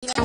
Give me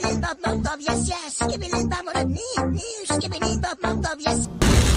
this bop, bop, bop, yes, yes. Give me this bop, bop, yes.